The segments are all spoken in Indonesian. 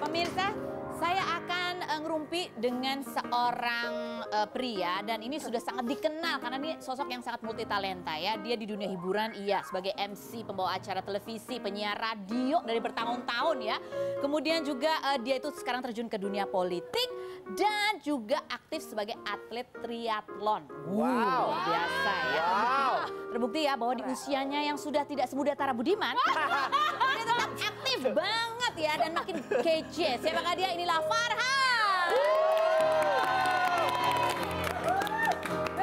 pemirsa, saya akan ngerumpi dengan seorang pria, dan ini sudah sangat dikenal karena ini sosok yang sangat multitalenta ya. Dia di dunia hiburan, iya, sebagai MC, pembawa acara televisi, penyiar radio dari bertahun-tahun ya. Kemudian juga dia itu sekarang terjun ke dunia politik dan juga aktif sebagai atlet triathlon. Wow, biasa ya. Wow. Terbukti ya bahwa di usianya yang sudah tidak semuda Tarra Budiman, dia tetap aktif banget ya dan makin kece. Siapakah dia? Inilah Farhan.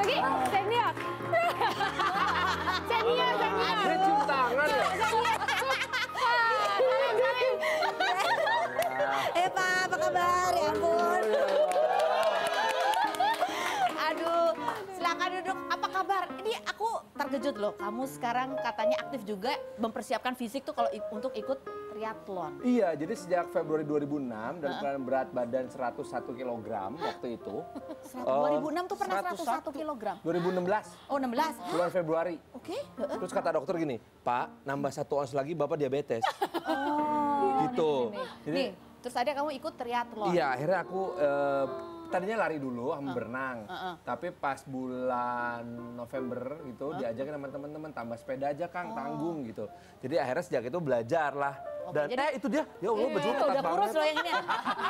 Lagi senior. Senior. Ada cium tangan ya. Eh Pak, apa kabar? Ya ampun. Aduh, silakan duduk. Apa kabar? Ini aku terkejut loh. Kamu sekarang katanya aktif juga mempersiapkan fisik tuh kalau untuk ikut triathlon. Iya, jadi sejak Februari 2006 dan ukuran berat badan 101 kg waktu itu. 2006 tuh pernah 101 kg? 2016. Oh, 16. Bulan Februari. Oke. Okay. Terus kata dokter gini, Pak, nambah 1 ons lagi Bapak diabetes. Oh. Gitu. Jadi, nih, terus ada kamu ikut triathlon. Iya, akhirnya aku tadinya lari dulu, berenang. Tapi pas bulan November gitu diajakin sama teman-teman tambah sepeda aja Kang, tanggung gitu. Jadi akhirnya sejak itu belajar lah. Oke, dan jadi, itu dia, ya Allah betul banget. Udah kurus loh yang ini.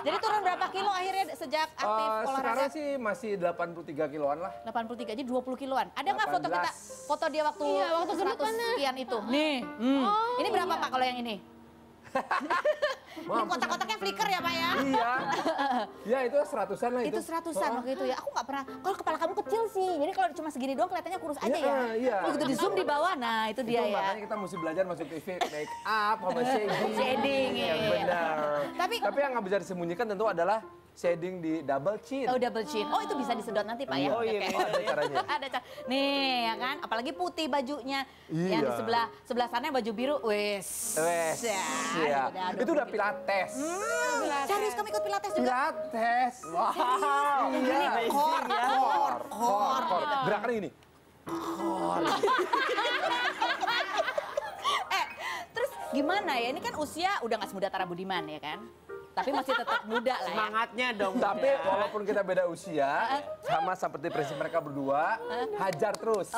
Jadi turun berapa kilo akhirnya sejak aktif olahraga? Sekarang sih masih 83 kiloan lah. 83, jadi 20 kiloan. Ada nggak foto kita, foto dia waktu, iya, waktu 100 sekian itu? Nih, oh, ini berapa Pak kalau yang ini? Ini kotak-kotaknya flicker ya Pak ya? Iya, ya itu 100-an lah itu. Itu 100-an waktu itu ya, aku nggak pernah, kalau kepala kamu kecil sih, jadi kalau cuma segini doang kelihatannya kurus aja ya. Iya, begitu di zoom di bawah, nah itu dia ya. Makanya kita mesti belajar masuk TV, make up, sama shading. Yang benar. Tapi yang nggak bisa disembunyikan tentu adalah shading di double chin. Oh, double chin. Oh, itu bisa disedot nanti Pak ya? Oh iya, ada caranya. Ada cara. Nih, ya kan? Apalagi putih bajunya. Iya. Yang di sebelah sana baju biru. Wes. Wes. Iya. Itu udah pilates. Serius kamu ikut pilates juga? Pilates. Wow. Iya. Core. Gerakannya gini. Core. Terus gimana ya? Ini kan usia udah nggak semuda Tarra Budiman ya kan? Tapi masih tetap muda lah ya. Semangatnya dong. Tapi walaupun kita beda usia, sama seperti prinsip mereka berdua, hajar terus.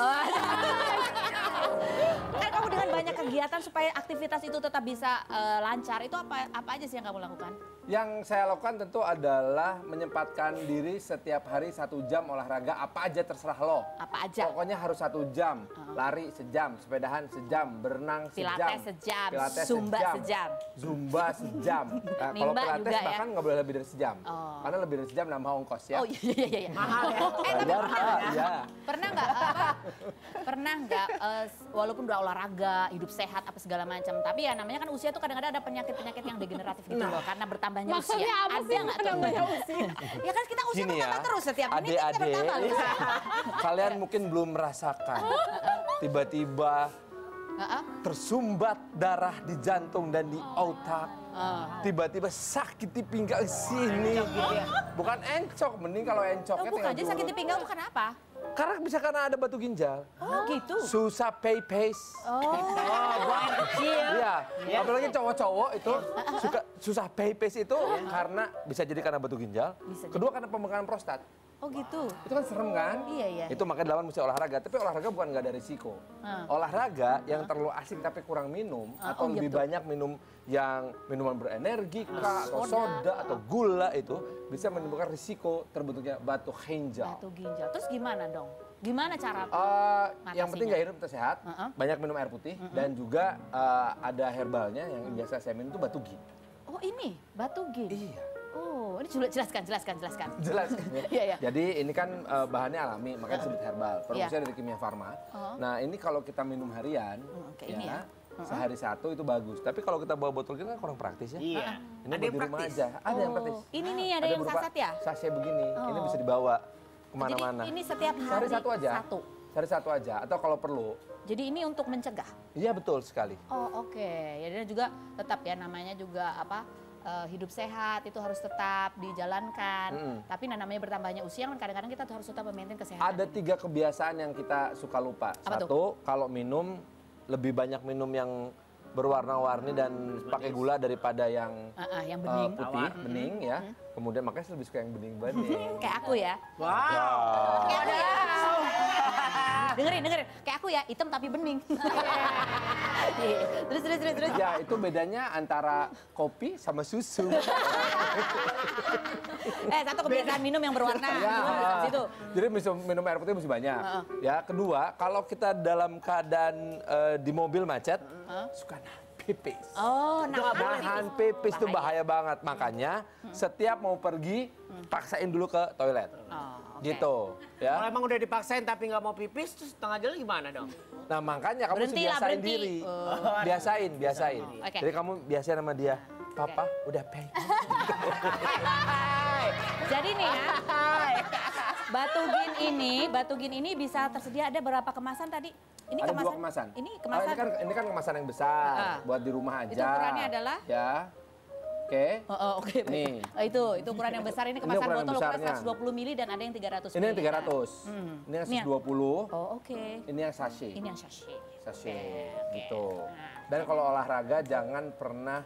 Kan kamu dengan banyak kegiatan supaya aktivitas itu tetap bisa lancar, itu apa aja sih yang kamu lakukan? Yang saya lakukan tentu adalah menyempatkan diri setiap hari 1 jam olahraga, apa aja terserah lo. Apa aja? Pokoknya harus 1 jam, lari sejam, sepedahan sejam, berenang sejam. Pilates sejam, Zumba sejam. Zumba sejam. Kalau pilates bahkan nggak boleh lebih dari sejam. Karena lebih dari sejam nambah ongkos ya. Oh iya. Mahal ya. Tapi pernah nggak walaupun udah olahraga, hidup sehat, apa segala macam. Tapi ya namanya kan usia tuh kadang-kadang ada penyakit-penyakit yang degeneratif gitu loh. Karena bertambahnya usia. Maksudnya apa sih bertambahnya usia? Ya kan kita usia bertambah terus setiap menit kita bertambah. Kalian mungkin belum merasakan. Tiba-tiba tersumbat darah di jantung dan di otak. Tiba-tiba sakit di pinggang sini. Bukan encok, mending kalau encoknya tinggal aja sakit di pinggang tuh kenapa? Karena bisa karena ada batu ginjal. Oh gitu. Susah pay-pace. Oh, buang kecil. Iya. Apalagi cowok-cowok itu suka susah pay-pace itu karena bisa jadi karena batu ginjal. Kedua karena pembengkakan prostat. Oh gitu. Itu kan serem kan? Iya. Itu makanya dalam mesti olahraga. Tapi olahraga bukan nggak ada risiko. Olahraga yang terlalu asik tapi kurang minum atau lebih banyak minum yang minuman berenergi atau soda atau gula itu bisa menimbulkan risiko terbentuknya batu ginjal. Batu ginjal. Terus gimana dong? Gimana cara? Yang penting nggak hidup sehat, banyak minum air putih dan juga ada herbalnya yang biasa saya minum itu Batugin. Oh ini Batugin. Iya. Oh, ini jelaskan. Jelas. Iya. Jadi ini kan bahannya alami, makanya disebut herbal. Produksinya dari Kimia Pharma. Nah, ini kalau kita minum harian, sehari 1 itu bagus. Tapi kalau kita bawa botol kan kurang praktis ya. Iya. Ini ada yang praktis aja. Ada yang praktis. Ini nih ada yang sachet ya? Sachet begini. Ini bisa dibawa kemana-mana. Jadi ini setiap hari 1 aja. Sehari 1 aja atau kalau perlu. Jadi ini untuk mencegah. Iya, betul sekali. Oh, oke. Ya dan juga tetap ya namanya juga apa? Hidup sehat itu harus tetap dijalankan. Tapi namanya bertambahnya usia kan kadang-kadang kita harus tetap memaintain kesehatan. Ada 3 kebiasaan yang kita suka lupa. Apa 1, kalau minum lebih banyak minum yang berwarna-warni dan pakai gula daripada yang bening. Putih, bening ya. Kemudian makanya lebih suka yang bening-bening. Kayak aku ya. Wow. Kayak aku ya. Dengerin. Kayak aku ya, hitam tapi bening. Terus. Ya, itu bedanya antara kopi sama susu. Satu kebiasaan minum yang berwarna. Ya, itu. Jadi minum air putih mesti banyak. Ya, kedua, kalau kita dalam keadaan di mobil macet, suka pipis. Oh, nahan pipis itu bahaya banget. Makanya setiap mau pergi, paksain dulu ke toilet. Gitu. Ya. Kalau emang udah dipaksain tapi nggak mau pipis, terus setengah jalan gimana dong? Nah makanya kamu mesti biasain diri. Biasain. Okay. Jadi kamu biasain sama dia. Papa udah pay. Jadi nih ya, Batugin ini bisa tersedia ada berapa kemasan tadi? Ini ada kemasan. 2 kemasan. Ini kemasan. Ini kan kemasan yang besar, buat di rumah aja. Itu ukurannya adalah? Ya. Oke. Oke. Nih. Itu ukuran yang besar, ini kemasan ini botol ukuran 120 ml dan ada yang 300 ml. Ini yang 300. Ini yang 120. Oh, oke. Ini yang sachet. Gitu. Dan kalau olahraga jangan pernah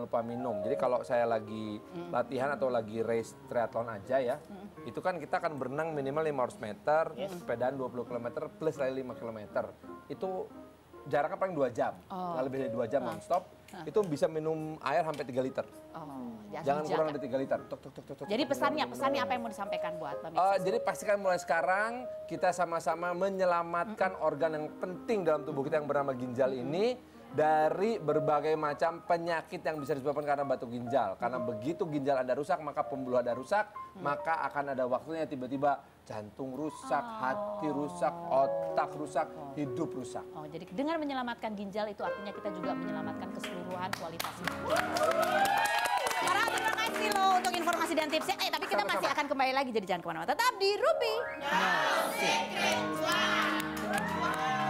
lupa minum. Jadi kalau saya lagi latihan atau lagi race triathlon aja ya, itu kan kita akan berenang minimal 500 meter, sepedaan 20 km plus lari 5 km. Itu jaraknya paling 2 jam. Lebih dari 2 jam non-stop. Itu bisa minum air sampai 3 liter. Jangan kurang dari 3 liter. Jadi pesannya apa yang mau disampaikan buat pemirsa? Jadi pastikan mulai sekarang kita sama-sama menyelamatkan organ yang penting dalam tubuh kita yang bernama ginjal ini dari berbagai macam penyakit yang bisa disebabkan karena batu ginjal. Karena begitu ginjal Anda rusak, maka pembuluh Anda rusak, maka akan ada waktunya tiba-tiba jantung rusak, hati rusak, otak rusak, hidup rusak. Jadi dengan menyelamatkan ginjal itu artinya kita juga menyelamatkan keseluruhan kualitas hidup. Farhan, terima kasih loh untuk informasi dan tipsnya. Tapi kita masih akan kembali lagi, jadi jangan kemana-mana. Tetap di Rumpi No Secret.